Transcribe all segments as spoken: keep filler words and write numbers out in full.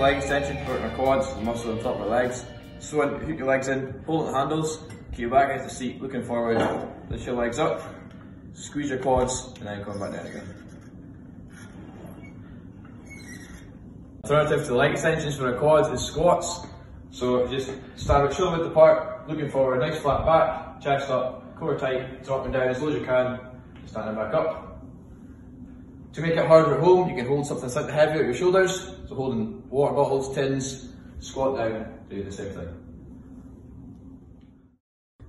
leg extension, working the quads, the muscle on top of the legs. So in, hook your legs in, hold at the handles, keep back into the seat, looking forward, lift your legs up, squeeze your quads, and then come back down again. Alternative to the leg extensions for the quads is squats. So just start with shoulder width apart, looking forward, nice flat back, chest up, core tight, dropping down as low as you can, standing back up. To make it harder at home, you can hold something slightly heavier at your shoulders, so holding water bottles, tins, squat down, do the same thing.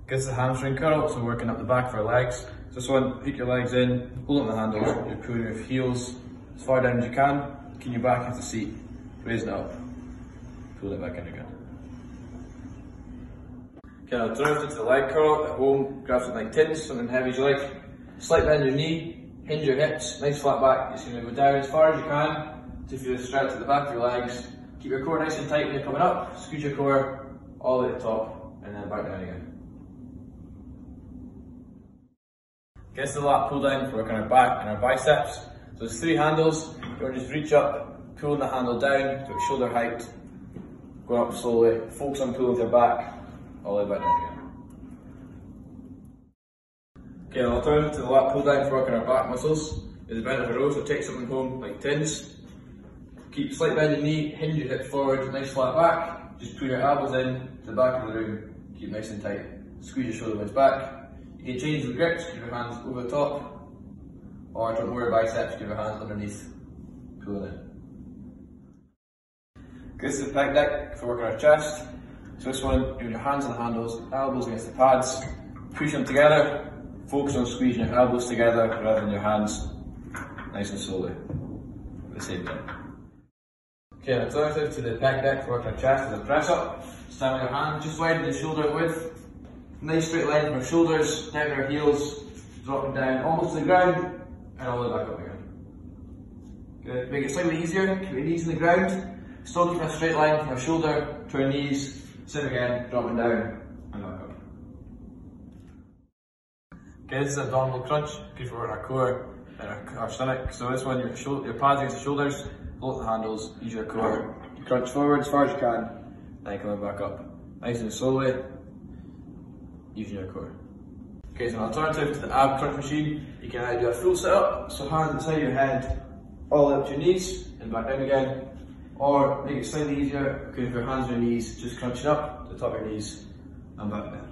Gets the hamstring curl, so working up the back of our legs. So this one, hook your legs in, hold on the handles, you're pulling your heels as far down as you can, can you back into the seat, raise it up, pull it back in again. Kind of drift into the leg curl at home, grab something like tins, something heavy as you like, slight bend your knee, hinge your hips, nice flat back, it's going to go down as far as you can to feel the stretch at the back of your legs. Keep your core nice and tight when you're coming up, squeeze your core all the way to the top and then back down again. Gets the lat pull down for working our back and our biceps. So there's three handles, you want to just reach up, pulling the handle down to shoulder height, going up slowly, focus on pulling with your back, all the way back down again. Okay, an alternative to the lat pull down for working our back muscles is a bend of a row, so take something home like tins. Keep slight bend in knee, hinge your hip forward, nice flat back, just pull your elbows in to the back of the room, keep nice and tight, squeeze your shoulder blades back. You can change the grips, keep your hands over the top, or don't worry biceps, keep your hands underneath, pull it in. This is the pec deck for working our chest. So this one, doing your hands on the handles, elbows against the pads, push them together. Focus on squeezing your elbows together rather than your hands, nice and slowly, at the same time. Okay, an alternative to the pec deck for working our chest is a press up. Stand with your hand, just widen the shoulder width. Nice straight line from your shoulders, down to your heels, dropping down almost to the ground, and all the way back up again. Good, make it slightly easier, keep your knees on the ground. Still keep a straight line from your shoulder to your knees, sit again, dropping down, and back up. Okay, this is abdominal crunch, good for our core and our, our stomach. So this one, your, shoulder, your pads against the shoulders, hold the handles, use your core, crunch forward as far as you can, then come back up, nice and slowly, using your core. Okay, so an alternative to the ab crunch machine, you can either do a full sit up, so hands inside your head, all the way up to your knees, and back down again, or make it slightly easier, you can have your hands on your knees, just crunching up to the top of your knees, and back down.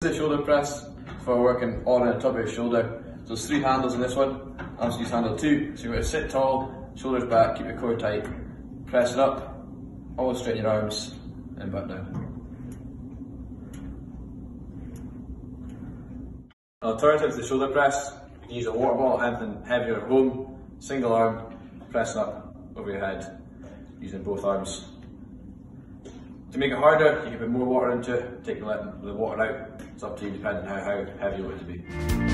The shoulder press for working on the top of your shoulder. So there's three handles in this one. I'll just use handle two. So you're going to sit tall, shoulders back, keep your core tight, press it up, always straighten your arms, and back down. An alternative to the shoulder press, you can use a water bottle, anything heavier at home, single arm, pressing up over your head, using both arms. To make it harder, you can put more water into it, take the water out. It's up to you depending on how, how heavy you want it to be.